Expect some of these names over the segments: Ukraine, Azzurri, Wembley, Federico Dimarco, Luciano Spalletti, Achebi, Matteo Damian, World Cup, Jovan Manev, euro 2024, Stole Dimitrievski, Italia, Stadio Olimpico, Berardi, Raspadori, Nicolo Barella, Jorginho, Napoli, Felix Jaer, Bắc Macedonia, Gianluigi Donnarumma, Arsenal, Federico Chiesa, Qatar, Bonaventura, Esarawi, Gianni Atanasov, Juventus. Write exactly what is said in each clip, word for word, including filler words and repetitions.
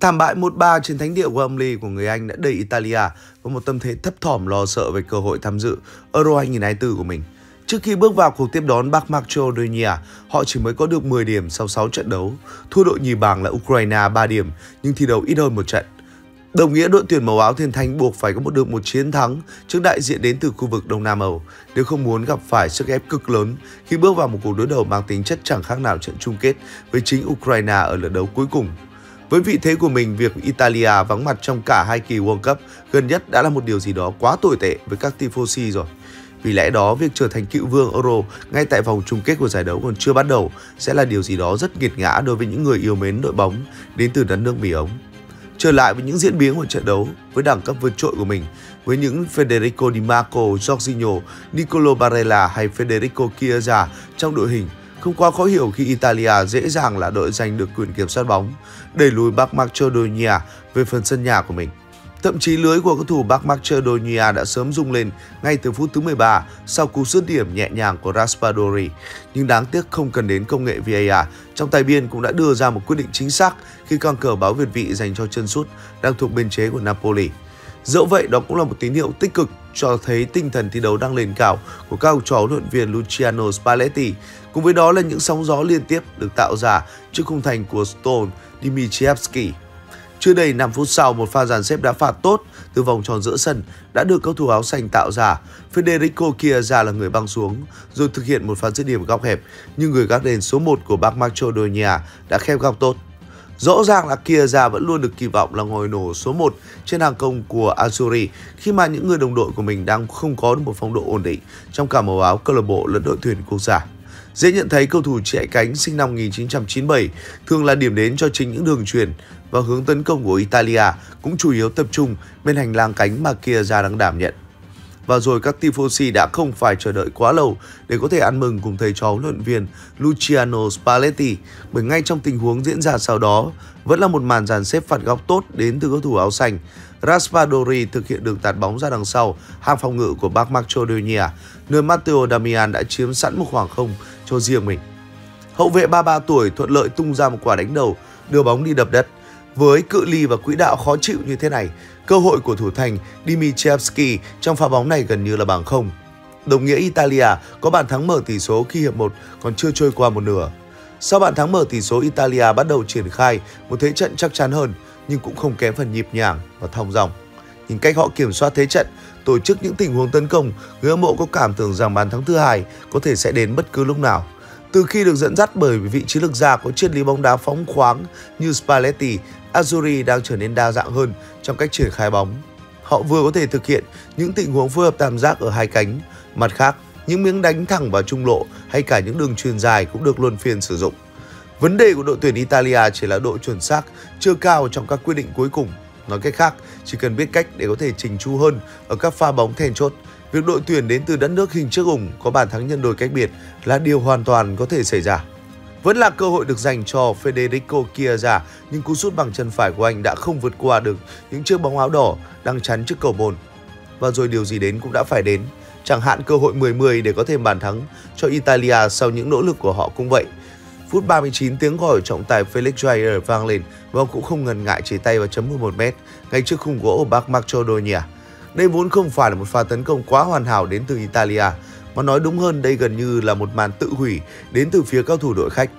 Thảm bại một ba trên thánh địa Wembley của người Anh đã đẩy Italia với một tâm thế thấp thỏm lo sợ về cơ hội tham dự Euro hai không hai tư của mình. Trước khi bước vào cuộc tiếp đón Bắc Macedonia, họ chỉ mới có được mười điểm sau sáu trận đấu, thua đội nhì bảng là Ukraine ba điểm nhưng thi đấu ít hơn một trận. Đồng nghĩa đội tuyển màu áo thiên thanh buộc phải có một được một chiến thắng trước đại diện đến từ khu vực Đông Nam Âu nếu không muốn gặp phải sức ép cực lớn khi bước vào một cuộc đối đầu mang tính chất chẳng khác nào trận chung kết với chính Ukraine ở lượt đấu cuối cùng. Với vị thế của mình, việc Italia vắng mặt trong cả hai kỳ World Cup gần nhất đã là một điều gì đó quá tồi tệ với các tifosi rồi. Vì lẽ đó, việc trở thành cựu vương Euro ngay tại vòng chung kết của giải đấu còn chưa bắt đầu sẽ là điều gì đó rất nghiệt ngã đối với những người yêu mến đội bóng đến từ đất nước Mì Ống. Trở lại với những diễn biến của trận đấu với đẳng cấp vượt trội của mình, với những Federico Dimarco, Jorginho, Nicolo Barella hay Federico Chiesa trong đội hình, không quá khó hiểu khi Italia dễ dàng là đội giành được quyền kiểm soát bóng, đẩy lùi Bắc Macedonia về phần sân nhà của mình. Thậm chí lưới của cầu thủ Bắc Macedonia đã sớm rung lên ngay từ phút thứ mười ba sau cú sút điểm nhẹ nhàng của Raspadori. Nhưng đáng tiếc không cần đến công nghệ vê a rờ, trọng tài biên cũng đã đưa ra một quyết định chính xác khi căng cờ báo việt vị dành cho chân sút đang thuộc biên chế của Napoli. Dẫu vậy, đó cũng là một tín hiệu tích cực cho thấy tinh thần thi đấu đang lên cao của các học trò huấn luyện viên Luciano Spalletti. Cùng với đó là những sóng gió liên tiếp được tạo ra trước khung thành của Stole Dimitrievski. Chưa đầy năm phút sau, một pha dàn xếp đá phạt tốt từ vòng tròn giữa sân đã được cầu thủ áo xanh tạo ra. Federico Chiesa là người băng xuống rồi thực hiện một pha dứt điểm góc hẹp, nhưng người gác đền số một của Bắc Macedonia đã khép góc tốt. Rõ ràng là Chiesa vẫn luôn được kỳ vọng là ngòi nổ số một trên hàng công của Azzurri khi mà những người đồng đội của mình đang không có được một phong độ ổn định trong cả màu áo câu lạc bộ lẫn đội tuyển quốc gia. Dễ nhận thấy cầu thủ chạy cánh sinh năm một nghìn chín trăm chín mươi bảy thường là điểm đến cho chính những đường chuyền và hướng tấn công của Italia cũng chủ yếu tập trung bên hành lang cánh mà Chiesa đang đảm nhận. Và rồi các tifosi đã không phải chờ đợi quá lâu để có thể ăn mừng cùng thầy trò huấn luyện viên Luciano Spalletti, bởi ngay trong tình huống diễn ra sau đó vẫn là một màn dàn xếp phạt góc tốt đến từ cầu thủ áo xanh. Raspadori thực hiện đường tạt bóng ra đằng sau hàng phòng ngự của Bắc Macedonia, nơi Matteo Damian đã chiếm sẵn một khoảng không cho riêng mình. Hậu vệ ba mươi ba tuổi thuận lợi tung ra một quả đánh đầu đưa bóng đi đập đất. Với cự ly và quỹ đạo khó chịu như thế này, cơ hội của thủ thành Dimitrievski trong pha bóng này gần như là bằng không. Đồng nghĩa Italia có bàn thắng mở tỷ số khi hiệp một còn chưa trôi qua một nửa. Sau bàn thắng mở tỷ số, Italia bắt đầu triển khai một thế trận chắc chắn hơn nhưng cũng không kém phần nhịp nhàng và thong dong. Nhìn cách họ kiểm soát thế trận, tổ chức những tình huống tấn công, người hâm mộ có cảm tưởng rằng bàn thắng thứ hai có thể sẽ đến bất cứ lúc nào. Từ khi được dẫn dắt bởi vị trí lực gia có triết lý bóng đá phóng khoáng như Spalletti, Azzurri đang trở nên đa dạng hơn trong cách triển khai bóng. Họ vừa có thể thực hiện những tình huống phối hợp tam giác ở hai cánh, mặt khác những miếng đánh thẳng vào trung lộ hay cả những đường chuyền dài cũng được luân phiên sử dụng. Vấn đề của đội tuyển Italia chỉ là độ chuẩn xác chưa cao trong các quyết định cuối cùng. Nói cách khác, chỉ cần biết cách để có thể chỉnh chu hơn ở các pha bóng then chốt, việc đội tuyển đến từ đất nước hình chiếc ủng có bàn thắng nhân đôi cách biệt là điều hoàn toàn có thể xảy ra. Vẫn là cơ hội được dành cho Federico Chiesa, nhưng cú sút bằng chân phải của anh đã không vượt qua được những chiếc bóng áo đỏ đang chắn trước cầu môn. Và rồi điều gì đến cũng đã phải đến, chẳng hạn cơ hội mười mười để có thêm bàn thắng cho Italia sau những nỗ lực của họ cũng vậy. Phút ba mươi chín, tiếng gọi trọng tài Felix Jaer vang lên và ông cũng không ngần ngại chỉ tay vào chấm mười một mét ngay trước khung gỗ của Bắc Macedonia. Đây vốn không phải là một pha tấn công quá hoàn hảo đến từ Italia, mà nói đúng hơn đây gần như là một màn tự hủy đến từ phía các thủ đội khách.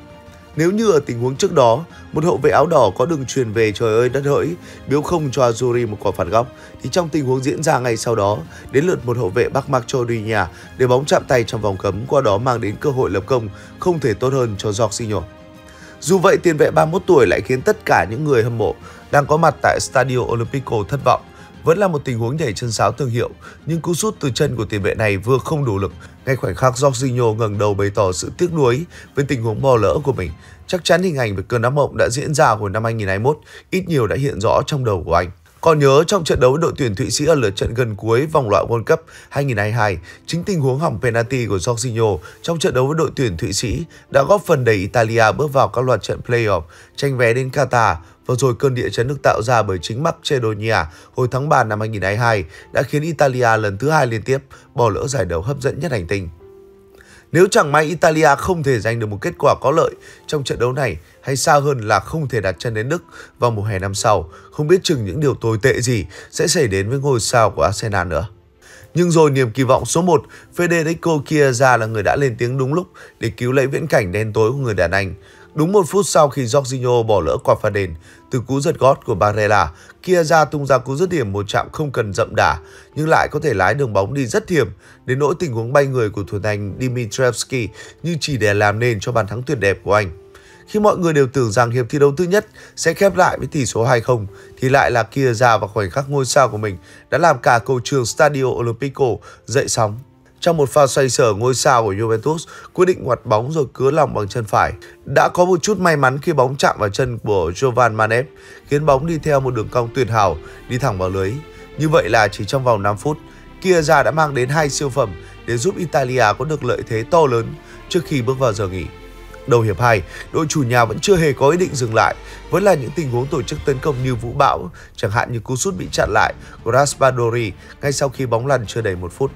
Nếu như ở tình huống trước đó, một hậu vệ áo đỏ có đường chuyền về trời ơi đất hỡi, biếu không cho Azzurri một quả phạt góc, thì trong tình huống diễn ra ngay sau đó, đến lượt một hậu vệ Bắc Macedonia để bóng chạm tay trong vòng cấm, qua đó mang đến cơ hội lập công không thể tốt hơn cho Jorginho. Dù vậy, tiền vệ ba mươi mốt tuổi lại khiến tất cả những người hâm mộ đang có mặt tại Stadio Olimpico thất vọng. Vẫn là một tình huống nhảy chân sáo thương hiệu, nhưng cú sút từ chân của tiền vệ này vừa không đủ lực. Ngay khoảnh khắc Jorginho ngẩng đầu bày tỏ sự tiếc nuối với tình huống bỏ lỡ của mình, chắc chắn hình ảnh về cơn ác mộng đã diễn ra hồi năm hai nghìn không trăm hai mươi mốt ít nhiều đã hiện rõ trong đầu của anh. Còn nhớ trong trận đấu đội tuyển Thụy Sĩ ở lượt trận gần cuối vòng loại World Cup hai nghìn không trăm hai mươi hai, chính tình huống hỏng penalty của Jorginho trong trận đấu với đội tuyển Thụy Sĩ đã góp phần đẩy Italia bước vào các loạt trận playoff tranh vé đến Qatar. Và rồi cơn địa chấn được tạo ra bởi chính Macedonia hồi tháng ba năm hai nghìn không trăm hai mươi hai đã khiến Italia lần thứ hai liên tiếp bỏ lỡ giải đấu hấp dẫn nhất hành tinh. Nếu chẳng may Italia không thể giành được một kết quả có lợi trong trận đấu này, hay xa hơn là không thể đặt chân đến Đức vào mùa hè năm sau, không biết chừng những điều tồi tệ gì sẽ xảy đến với ngôi sao của Arsenal nữa. Nhưng rồi niềm kỳ vọng số một Federico Chiesa là người đã lên tiếng đúng lúc để cứu lấy viễn cảnh đen tối của người đàn anh. Đúng một phút sau khi Jorginho bỏ lỡ quả phạt đền từ cú giật gót của Barella, Chiesa tung ra cú dứt điểm một chạm không cần dậm đả nhưng lại có thể lái đường bóng đi rất hiểm, đến nỗi tình huống bay người của thủ thành Dimitrievski như chỉ để làm nền cho bàn thắng tuyệt đẹp của anh. Khi mọi người đều tưởng rằng hiệp thi đấu thứ nhất sẽ khép lại với tỷ số hai không, thì lại là Chiesa và khoảnh khắc ngôi sao của mình đã làm cả cầu trường Stadio Olimpico dậy sóng. Trong một pha xoay sở, ngôi sao của Juventus quyết định ngoặt bóng rồi cứa lòng bằng chân phải. Đã có một chút may mắn khi bóng chạm vào chân của Jovan Manev, khiến bóng đi theo một đường cong tuyệt hảo, đi thẳng vào lưới. Như vậy là chỉ trong vòng năm phút, Chiesa đã mang đến hai siêu phẩm để giúp Italia có được lợi thế to lớn trước khi bước vào giờ nghỉ. Đầu hiệp hai, đội chủ nhà vẫn chưa hề có ý định dừng lại, vẫn là những tình huống tổ chức tấn công như vũ bão, chẳng hạn như cú sút bị chặn lại của Raspadori ngay sau khi bóng lăn chưa đầy một phút.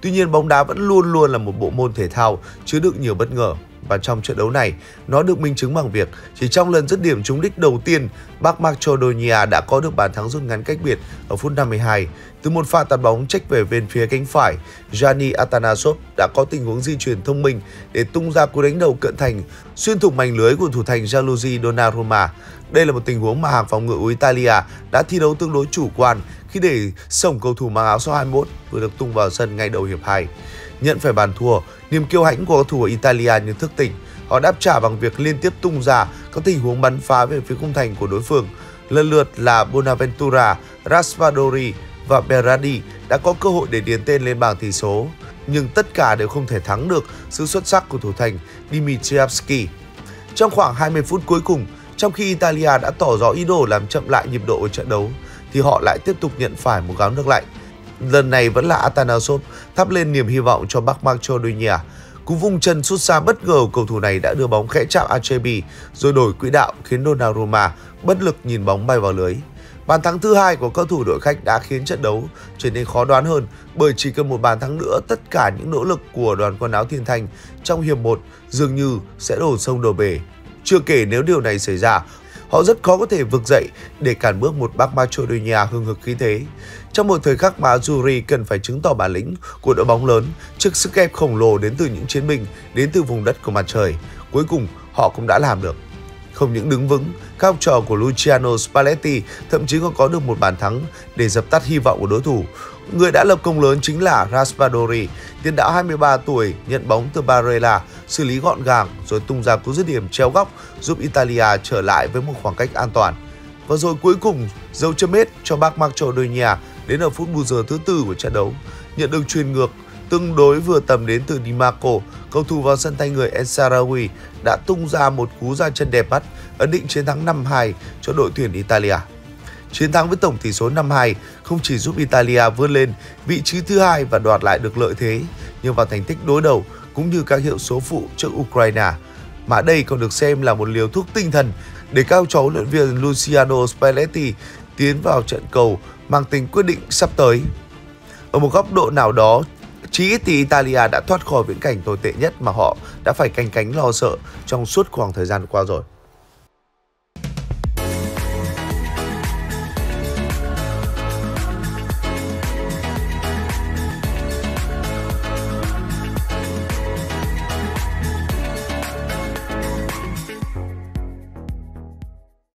Tuy nhiên, bóng đá vẫn luôn luôn là một bộ môn thể thao chứa đựng nhiều bất ngờ, và trong trận đấu này, nó được minh chứng bằng việc chỉ trong lần dứt điểm trúng đích đầu tiên, Bắc Macedonia đã có được bàn thắng rút ngắn cách biệt ở phút năm mươi hai. Từ một pha tạt bóng chếch về bên phía cánh phải, Gianni Atanasov đã có tình huống di chuyển thông minh để tung ra cú đánh đầu cận thành, xuyên thủng mảnh lưới của thủ thành Gianluigi Donnarumma. Đây là một tình huống mà hàng phòng ngự của Italia đã thi đấu tương đối chủ quan khi để sổng cầu thủ mang áo số hai mươi mốt vừa được tung vào sân ngay đầu hiệp hai. Nhận phải bàn thua, niềm kiêu hãnh của cầu thủ Italia như thức tỉnh. Họ đáp trả bằng việc liên tiếp tung ra các tình huống bắn phá về phía khung thành của đối phương. Lần lượt là Bonaventura, Raspadori và Berardi đã có cơ hội để điền tên lên bảng tỷ số, nhưng tất cả đều không thể thắng được sự xuất sắc của thủ thành Dimitrievski. Trong khoảng hai mươi phút cuối cùng, trong khi Italia đã tỏ rõ ý đồ làm chậm lại nhịp độ của trận đấu, thì họ lại tiếp tục nhận phải một gáo nước lạnh. Lần này vẫn là Atanasov thắp lên niềm hy vọng cho Bắc Macedonia. Cú vung chân sút xa bất ngờ của cầu thủ này đã đưa bóng khẽ chạm Achebi rồi đổi quỹ đạo khiến Donnarumma bất lực nhìn bóng bay vào lưới. Bàn thắng thứ hai của cầu thủ đội khách đã khiến trận đấu trở nên khó đoán hơn, bởi chỉ cần một bàn thắng nữa, tất cả những nỗ lực của đoàn quần áo thiên thanh trong hiệp một dường như sẽ đổ sông đổ bể. Chưa kể nếu điều này xảy ra, họ rất khó có thể vực dậy để cản bước một Bắc Macedonia hưng hực khí thế. Trong một thời khắc mà Azzurri cần phải chứng tỏ bản lĩnh của đội bóng lớn trước sức ép khổng lồ đến từ những chiến binh đến từ vùng đất của mặt trời, cuối cùng họ cũng đã làm được. Không những đứng vững, các học trò của Luciano Spalletti thậm chí còn có được một bàn thắng để dập tắt hy vọng của đối thủ. Người đã lập công lớn chính là Raspadori, tiền đạo hai mươi ba tuổi nhận bóng từ Barella, xử lý gọn gàng rồi tung ra cú dứt điểm treo góc giúp Italia trở lại với một khoảng cách an toàn. Và rồi cuối cùng, dấu chấm hết cho Bắc Macedonia đến ở phút bù giờ thứ tư của trận đấu. Nhận được chuyền ngược tương đối vừa tầm đến từ Dimarco, cầu thủ vào sân thay người Esarawi đã tung ra một cú ra chân đẹp mắt, ấn định chiến thắng năm hai cho đội tuyển Italia. Chiến thắng với tổng tỷ số năm hai không chỉ giúp Italia vươn lên vị trí thứ hai và đoạt lại được lợi thế nhờ vào thành tích đối đầu cũng như các hiệu số phụ trước Ukraine, mà đây còn được xem là một liều thuốc tinh thần để các cháu huấn luyện viên Luciano Spalletti tiến vào trận cầu mang tính quyết định sắp tới. Ở một góc độ nào đó, chí ít thì Italia đã thoát khỏi viễn cảnh tồi tệ nhất mà họ đã phải canh cánh lo sợ trong suốt khoảng thời gian qua rồi.